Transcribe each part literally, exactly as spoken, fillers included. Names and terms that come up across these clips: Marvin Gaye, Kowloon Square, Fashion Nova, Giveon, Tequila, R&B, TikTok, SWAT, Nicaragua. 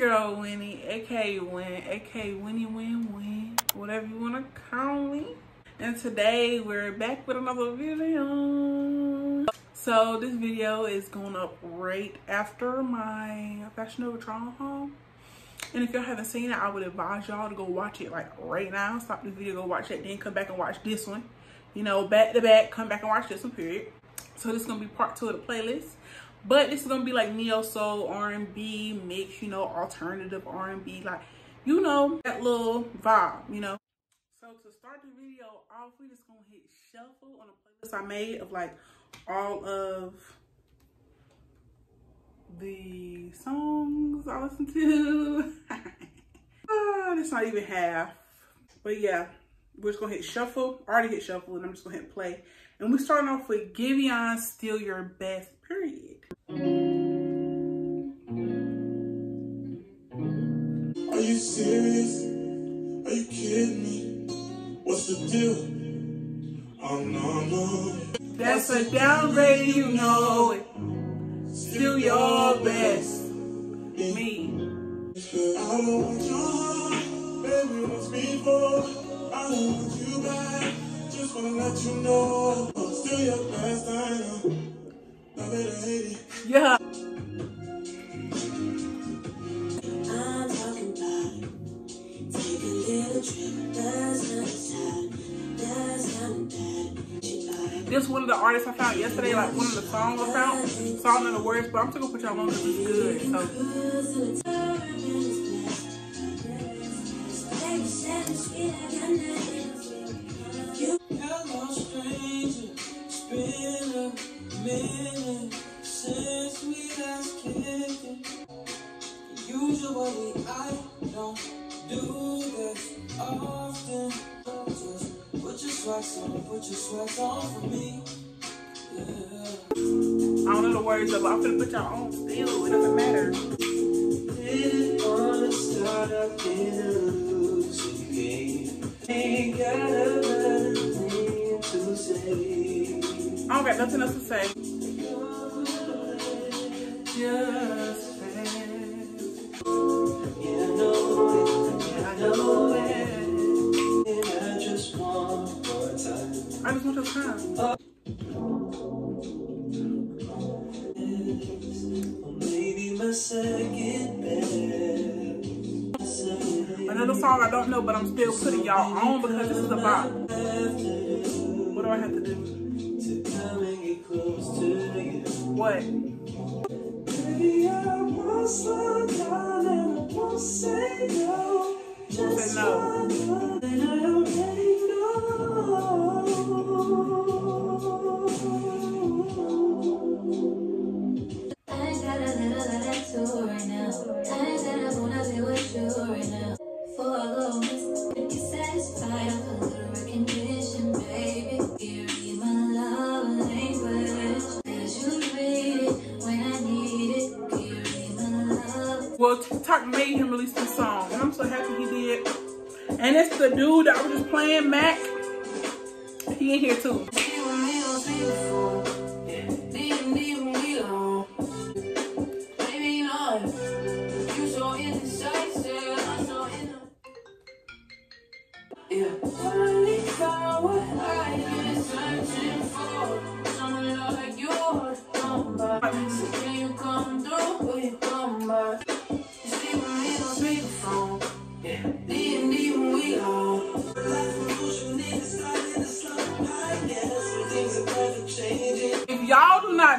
girl Winnie, aka Win, aka Winnie Win Win, whatever you wanna call me. And today we're back with another video. So this video is going up right after my Fashion Nova trial haul. And if y'all haven't seen it, I would advise y'all to go watch it like right now. Stop the video, go watch it, then come back and watch this one. You know, back to back, come back and watch this one, period. So this is gonna be part two of the playlist. But this is gonna be like neo soul R and B mix, you know, alternative R and B, like, you know, that little vibe, you know. So to start the video off, we just gonna hit shuffle on a playlist I made of like all of the songs I listen to. Oh, that's not even half. But yeah, we're just gonna hit shuffle. I already hit shuffle, and I'm just gonna hit play. And we're starting off with Giveon, Steal Your Best, period. Are you serious? Are you kidding me? What's the deal? Oh no, no. That's a downgrade, you know it. Steal your best. Me. I don't want your heart, baby, what's before? I don't want you back. Just wanna let you know. Steal your best, I know. Yeah. I'm talking about take a little trip. That's not sad. That's not bad. This one of the artists I found yesterday, like one of the songs I found. So I don't know the words, but I'm still gonna put y'all on because it's good. So. I don't know the words of it. I'm gonna put y'all on still. It doesn't matter. I don't got nothing else to say. Just fast. Yeah, I know it. Yeah, I know it. And I just want your time. I just want your time. Another song I don't know, but I'm still putting y'all on because this is a vibe. What do I have to do? What? Say no. I got another tattoo right now. I said I wanna be with you right now. For a little miss, if you satisfy a little recognition, baby, here be my love language. As you read it when I need it, here be my love. Well, TikTok made him release this song, and I'm so happy he did. And it's the dude that I was just playing, Mac. He in here too.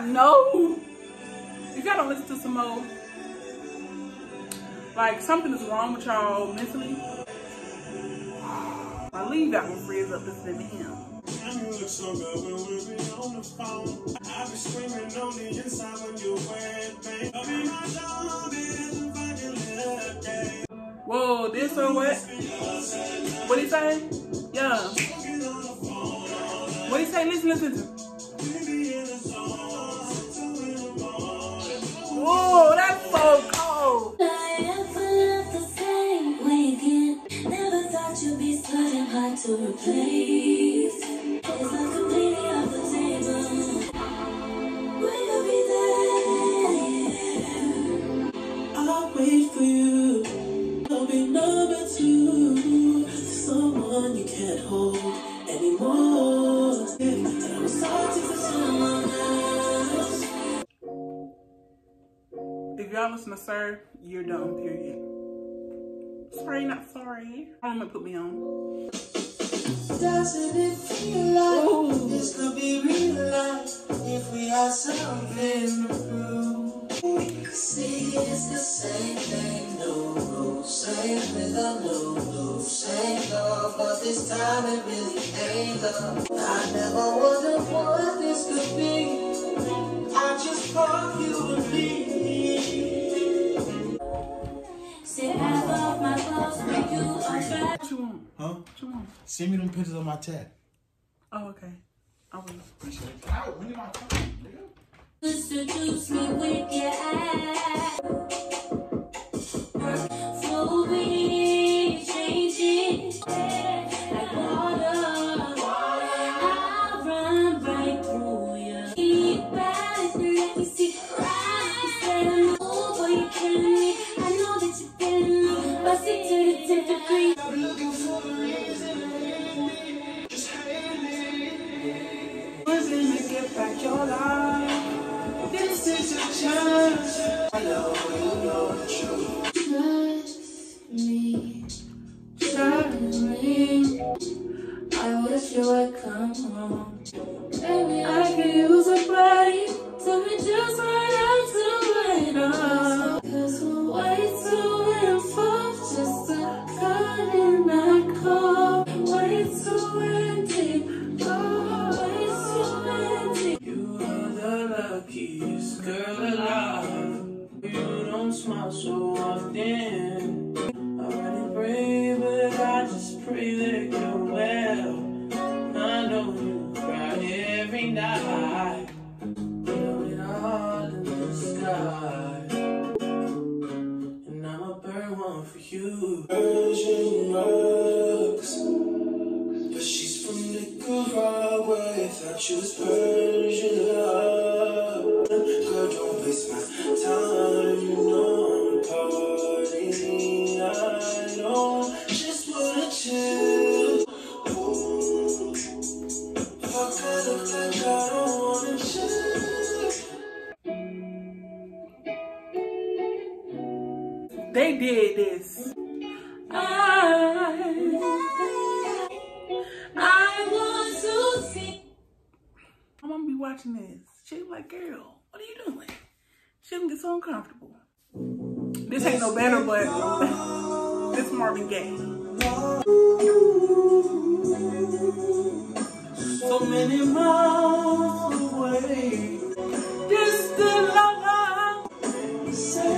No, if y'all don't listen to some more, like something is wrong with y'all mentally. I leave that one friends up listening to him. Whoa, this or what? What he say? Yeah. What he say? Listen, listen to. Whoa, that's so cold. I ever love the same way again. Never thought you'd be starting hard to replace. It's not completely off the table. Will you be there? I'll wait for you. If y'all listen to Sir, you're done, period. Sorry, not sorry. I'm gonna put me on. Doesn't it feel like Ooh. This could be realized if we had something to prove? See, it's the same thing, no rules, same with a no rules, same love, but this time it really ain't love. I never wondered what this could be. I just thought you would be. See, I love my clothes, make you unfair. What you want? Huh? What you want? Send me them pictures of my tat. Oh, okay. I will. Ow, when did my tat, nigga? Just to juice me with your eyes. Slowly changing. Like water. I'll run right through you. Keep back, let me see. You said I'm old, boy, you're killing me. I know that you're killing me. But see to the tenth degree. I'm looking for a reason. Just hate me. Wasn't to get back your life. This is a chance. I know you know the truth. Trust me, certainly. I wish you would come home. Maybe I could use a break. Tell me just what I'm doing. Cause we're way too involved. Just a cut in my car. Way too in deep. Oh, way too in deep. You are the lucky girl alive. You don't smile so often. I really pray, but I just pray that you're well. I know you cry every night. Throw it all in the sky. And I'ma burn one for you. Virgin rocks, but she's from Nicaragua. I thought she was Persian love. Girl, don't waste my time, you know I'm partying. I know just what I do. Fuck, I look like I don't wanna chill. They did this. I, I want to see. I'm gonna be watching this. She's like, girl. What are you doing? She didn't get so uncomfortable. This ain't no better, but this Marvin Gaye. So many miles away. This the love I say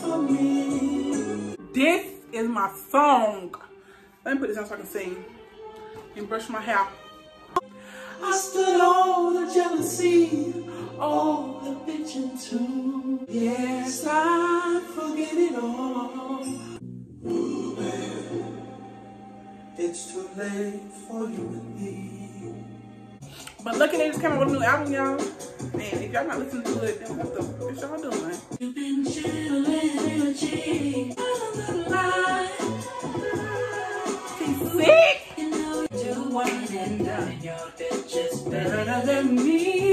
for me. This is my song. Let me put this on so I can sing and brush my hair. I stood all the jealousy, all the bitching too. Yes, I forget it all. Ooh, baby, it's too late for you and me. But lucky they just came out with a new album, y'all. And if y'all not listening to it, then what the fuck y'all doing? You've been chilling in a cheek. Sick? You know you do one and done your bitches better than me.